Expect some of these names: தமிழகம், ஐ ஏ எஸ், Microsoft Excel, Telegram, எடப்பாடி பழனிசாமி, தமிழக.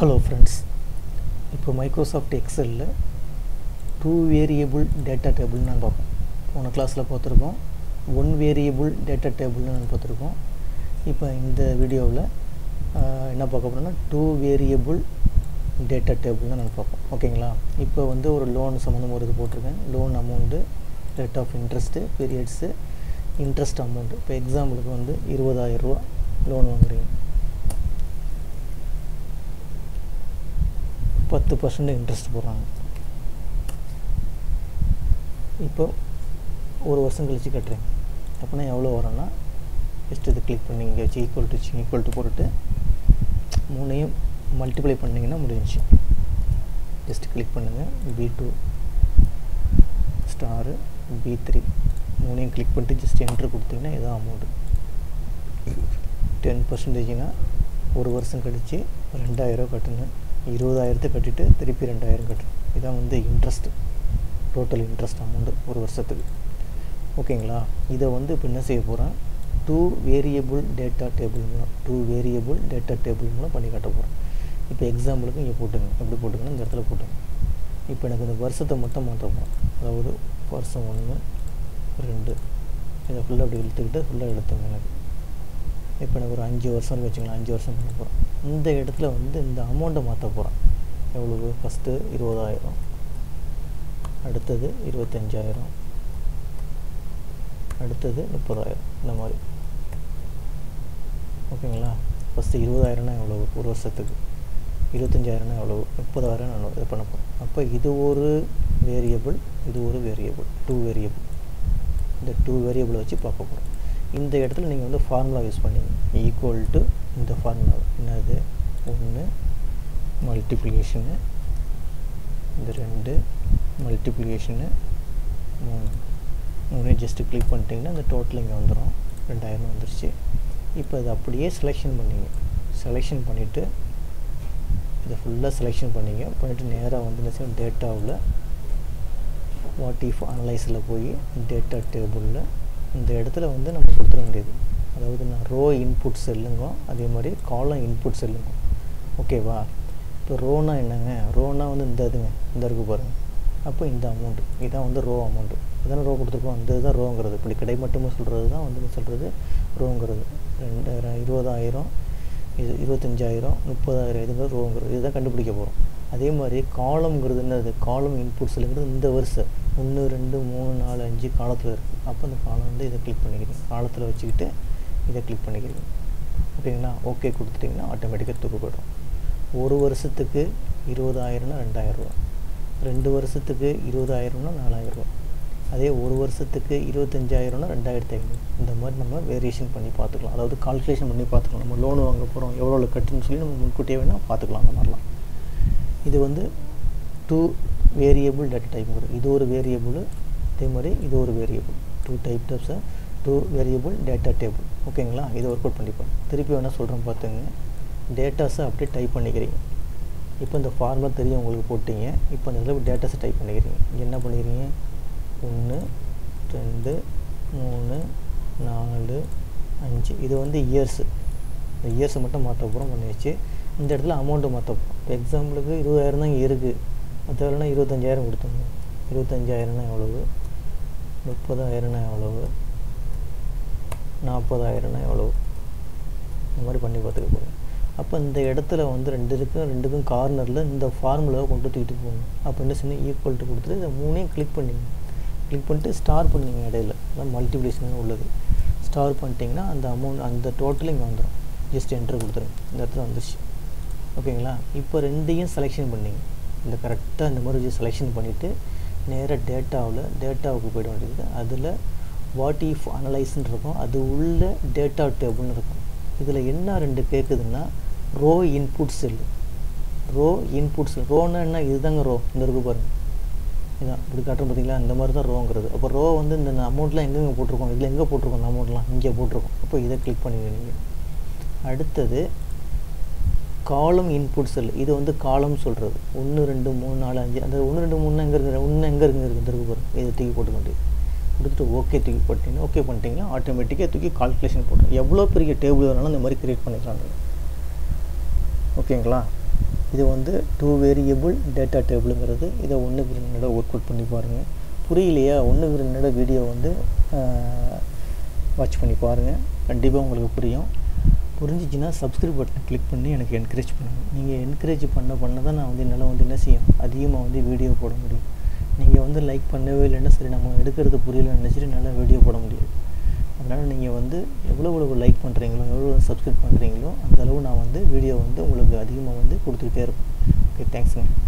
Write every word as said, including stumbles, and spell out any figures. Hello friends, இப்போ Microsoft Excel ல two variable data table நான் பார்ப்போம். போன கிளாஸ்ல பார்த்திருக்கோம். one variable data table நான் பார்த்திருக்கோம். இப்போ இந்த வீடியோவுல என்ன பார்க்க போறோம்னா two variable data table நான் பார்ப்போம். ஓகேங்களா? இப்போ வந்து ஒரு லோன் சம்பந்தமா ஒரு இது போட்டுருக்கேன். Loan amount, rate of interest, periods, interest amount. இப்போ எக்ஸாம்பிளுக்கு வந்து இருபதாயிரம் ரூபாய் லோன் வாங்குறீங்க. ten percent interest போறாங்க. இப்போ ஒரு வருஷம் கழிச்சு கட்டறேன். அப்பனா எவ்வளவு வரும்னா just இது கிளிக் பண்ணி இங்க வெச்சு equal to equal to போட்டு மூணையும் மல்டிப்ளை பண்ணீங்கன்னா முடிஞ்சிச்சு. just கிளிக் பண்ணுங்க B two star B three மூணையும் கிளிக் பண்ணிட்டு just enter கொடுத்தீங்கன்னா இதான் amount. ten percent னா ஒரு வருஷம் கழிச்சு ரெண்டாயிரம் கட்டணும். இருபதாயிரம் கட்டிட்டு திருப்பி ரெண்டாயிரம் கட்டணும். இதான் வந்து இன்ட்ரஸ்ட், டோட்டல் இன்ட்ரஸ்ட் அமௌண்ட் ஒரு வருஷத்துக்கு. ஓகேங்களா? இதை வந்து இப்போ என்ன செய்ய போகிறேன், டூ வேரியபிள் டேட்டா டேபிள் மூலம் டூ வேரியபிள் டேட்டா டேபிள் மூலம் பண்ணி காட்ட போகிறேன். இப்போ எக்ஸாம்பிளுக்கு இங்கே போட்டுங்க, எப்படி போட்டுக்கணும் இந்த இடத்துல போட்டுங்க. இப்போ எனக்கு இந்த வருஷத்தை மட்டும் மாற்ற போகிறோம். அதாவது வருஷம் ஒன்று ரெண்டு இதை ஃபுல்லாக அப்படி இழுத்துக்கிட்டு ஃபுல்லாக எடுத்துங்க. எனக்கு இப்போ எனக்கு ஒரு அஞ்சு வருஷம்னு வச்சுக்கலாம், அஞ்சு வருஷம் பண்ண போகிறோம். இந்த இடத்துல வந்து இந்த அமௌண்ட்டை மாற்ற போகிறோம். எவ்வளவு? ஃபஸ்ட்டு இருபதாயிரம், அடுத்தது இருபத்தஞ்சாயிரம், அடுத்தது முப்பதாயிரம், இந்த மாதிரி. ஓகேங்களா? ஃபஸ்ட்டு இருபதாயிரம்னா எவ்வளவு ஒரு வருஷத்துக்கு, இருபத்தஞ்சாயிரம்னா எவ்வளவு, முப்பதாயிரம் நான் இது பண்ண போகிறேன். அப்போ இது ஒரு வேரியபிள், இது ஒரு வேரியபிள், டூ வேரியபிள். இந்த டூ வேரியபிளை வச்சு பார்க்க போகிறோம். இந்த இடத்துல நீங்கள் வந்து ஃபார்முலா யூஸ் பண்ணிங்க, ஈக்குவல் டு இந்த ஃபார்முலா என்னது, ஒன்று மல்டிப்ளிகேஷனு, இந்த ரெண்டு மல்டிப்ளிகேஷனு, மூணு மூணு ஜஸ்ட்டு கிளிக் பண்ணிட்டீங்கன்னா இந்த டோட்டல் இங்கே வந்துடும். ரெண்டாயிரம் வந்துருச்சு. இப்போ அதை அப்படியே செலெக்ஷன் பண்ணிங்க. செலெக்ஷன் பண்ணிவிட்டு இதை ஃபுல்லாக செலெக்ஷன் பண்ணிங்க. பண்ணிவிட்டு நேராக வந்து டேட்டாவில் வாட் இஃப் அனலைஸில் போய் டேட்டா டேபிளில் இந்த இடத்துல வந்து நம்ம கொடுத்துட வேண்டியது, அதாவது நான் ரோ இன்புட் செல்லுங்கோ, அதே மாதிரி காலம் இன்புட் செல்லுங்கோ. ஓகேவா? இப்போ ரோனா என்னங்க, ரோனா வந்து இந்த இதுங்க இந்த இருக்கு பாருங்கள். அப்போ இந்த அமௌண்ட்டு இதான் வந்து ரோ அமௌண்ட்டு, அதான ரோ கொடுத்துருக்கோம். அந்த இது தான் ரோங்கிறது. இப்படி கிடை மட்டுமே சொல்கிறது தான் வந்து சொல்கிறது ரோங்கிறது. ரெண்டு இருபதாயிரம், இது இருபத்தஞ்சாயிரம், முப்பதாயிரம், இதுங்கிறது ரோங்கிறது. இதுதான் கண்டுபிடிக்க போகிறோம். அதே மாதிரி காலம்ங்கிறது என்னது, காலம் இன்புட் செல்லுங்கிறது இந்த வருஷம் ஒன்று ரெண்டு மூணு நாலு அஞ்சு காலத்தில் இருக்குது. அப்போ அந்த காலம் வந்து இதை கிளிக் பண்ணிக்கிறீங்க, காலத்தில் வச்சுக்கிட்டு இதை கிளிக் பண்ணிக்கிறீங்க. ஓகேங்களா? ஓகே கொடுத்துட்டிங்கன்னா ஆட்டோமேட்டிக்காக தூக்கு போய்டும். ஒரு வருஷத்துக்கு இருபதாயிரம்னா ரெண்டாயிரரூவா, ரெண்டு வருஷத்துக்கு இருபதாயிரம்னா நாலாயிரரூவா, அதே ஒரு வருஷத்துக்கு இருபத்தஞ்சாயிரம்னா ரெண்டாயிரத்தி ஐநூறு. இந்த மாதிரி நம்ம வேரியேஷன் பண்ணி பார்த்துக்கலாம், அதாவது கால்குலேஷன் பண்ணி பார்த்துக்கலாம். நம்ம லோன் வாங்க போகிறோம், எவ்வளோ கட்டுன்னு சொல்லி நம்ம முன்கூட்டியே வேணால் பார்த்துக்கலாம். அந்த மாதிரிலாம் இது வந்து டூ வேரியபிள் டேட்டா டைப் வரும். இது ஒரு வேரியபிள், அதே மாதிரி இது ஒரு வேரியபிள், டூ டைப் டைப்ஸை டூ வேரியபிள் டேட்டா டேபிள். ஓகேங்களா? இதை ஒர்க் அவுட் பண்ணிப்போம். திருப்பி வேணால் சொல்கிறேன் பார்த்துங்க. டேட்டாஸை அப்படியே டைப் பண்ணிக்கிறீங்க. இப்போ இந்த ஃபார்முலா தெரியும் உங்களுக்கு, போட்டிங்க. இப்போ அந்த இதில் டேட்டாஸை டைப் பண்ணிக்கிறீங்க. என்ன பண்ணிக்கிறீங்க, ஒன்று ரெண்டு மூணு நாலு அஞ்சு, இது வந்து இயர்ஸு. இந்த இயர்ஸை மட்டும் மாற்ற போகிறோம், பண்ணி வச்சு. இந்த இடத்துல அமௌண்ட்டு மாற்ற போகிறோம். இப்போ எக்ஸாம்பிளுக்கு இருபதாயிரம் தான் இருக்குது, மற்றவனா இருபத்தஞ்சாயிரம் கொடுத்தோங்க. இருபத்தஞ்சாயிரம்னா எவ்வளவு, முப்பதாயிரம்னா எவ்வளவு, நாற்பதாயிரம்னா எவ்வளவு, இந்த மாதிரி பண்ணி பார்த்துக்க போகிறோம். அப்போ இந்த இடத்துல வந்து ரெண்டுக்கும் ரெண்டுக்கும் கார்னரில் இந்த ஃபார்முலாவை கொண்டு தூக்கிட்டு போகணும். அப்போ என்ன சொன்னால் ஈக்குவல் டு கொடுத்துட்டு இதை மூணையும் கிளிக் பண்ணிங்க. கிளிக் பண்ணிட்டு ஸ்டார் பண்ணிங்க இடையில, அதான் மல்டிப்ளிகேஷன் உள்ளது. ஸ்டார் பண்ணிட்டீங்கன்னா அந்த அமௌண்ட் அந்த டோட்டல் இங்கே வந்துடும். ஜஸ்ட் என்ட்ரு கொடுத்துருங்க, இந்த இடத்துல வந்துருச்சு. ஓகேங்களா? இப்போ ரெண்டையும் செலெக்ஷன் பண்ணிங்க. இந்த கரெக்டாக இந்த மாதிரி செலெக்ஷன் பண்ணிவிட்டு நேராக டேட்டாவில் டேட்டாவுக்கு போய்ட வேண்டியது. அதில் வாட் இஃப் அனலைஸ்ன்னு இருக்கும், அது உள்ள டேட்டா டேபிள்னு இருக்கும். இதில் என்ன ரெண்டு கேட்குதுன்னா row input cell, row input cell. ரோன்னா என்ன, இதுதாங்க ரோ, இந்த இருக்கு பாருங்கள், இதான் இப்படி காட்டுறோம் பார்த்தீங்களா, இந்த மாதிரி தான் ரோங்கிறது. அப்போ ரோ வந்து இந்த அமௌண்ட்லாம் எங்கெங்கே போட்டிருக்கோம், இதில் எங்கே போட்டிருக்கோம், இந்த அமௌண்ட்லாம் இங்கே போட்டிருக்கோம். அப்போ இதை கிளிக் பண்ணிக்கிறீங்க. அடுத்தது காலம் இன்புட் செல், இது வந்து காலம் சொல்கிறது. ஒன்று ரெண்டு மூணு நாலு அஞ்சு, அந்த ஒன்று ரெண்டு மூணுனா எங்கே இருக்கிற, ஒன்று எங்கே இருக்குங்க இருக்குது இருக்கு பாருங்க. இதை தூக்கி போட்டுக்கொண்டு கொடுத்துட்டு ஓகே தூக்கி போட்டிங்கன்னா, ஓகே பண்ணிட்டீங்கன்னா ஆட்டோமேட்டிக்காக தூக்கி கால்குலேஷன் போட்டுருங்க. எவ்வளோ பெரிய டேபிள் வேணாலும் இந்த மாதிரி க்ரியேட் பண்ணிக்கலாம். ஓகேங்களா? இது வந்து two variable data table ங்கிறது இத ஒண்ணுக்கு ரெண்டா வொர்க் அவுட் பண்ணி பாருங்க புரியலையா ஒண்ணுக்கு ரெண்டா வீடியோ வந்து வாட்ச் பண்ணி பாருங்க கண்டிப்பா உங்களுக்கு புரியும் புரிஞ்சிச்சினா subscribe பட்டனை கிளிக் பண்ணி எனக்கு என்கரேஜ் பண்ணுங்க நீங்க என்கரேஜ் பண்ண பண்ண தான் நான் வந்து என்னால வந்து என்ன செய்யும் அதிகமா வந்து வீடியோ போட முடியும் நீங்க வந்து லைக் பண்ணவே இல்லன்னா சரி நம்ம எடுக்கிறது புரியலன்னு நினைச்சிட்டு நல்ல வீடியோ போட முடியாது அதனால நீங்க வந்து எவ்வளவு எவ்வளவு லைக் பண்றீங்களோ எவ்வளவு subscribe பண்றீங்களோ அந்த அளவு நான் வந்து வீடியோ வந்து உங்களுக்கு அதிகமா வந்து கொடுத்துட்டே இருப்பேன் ஓகே thanks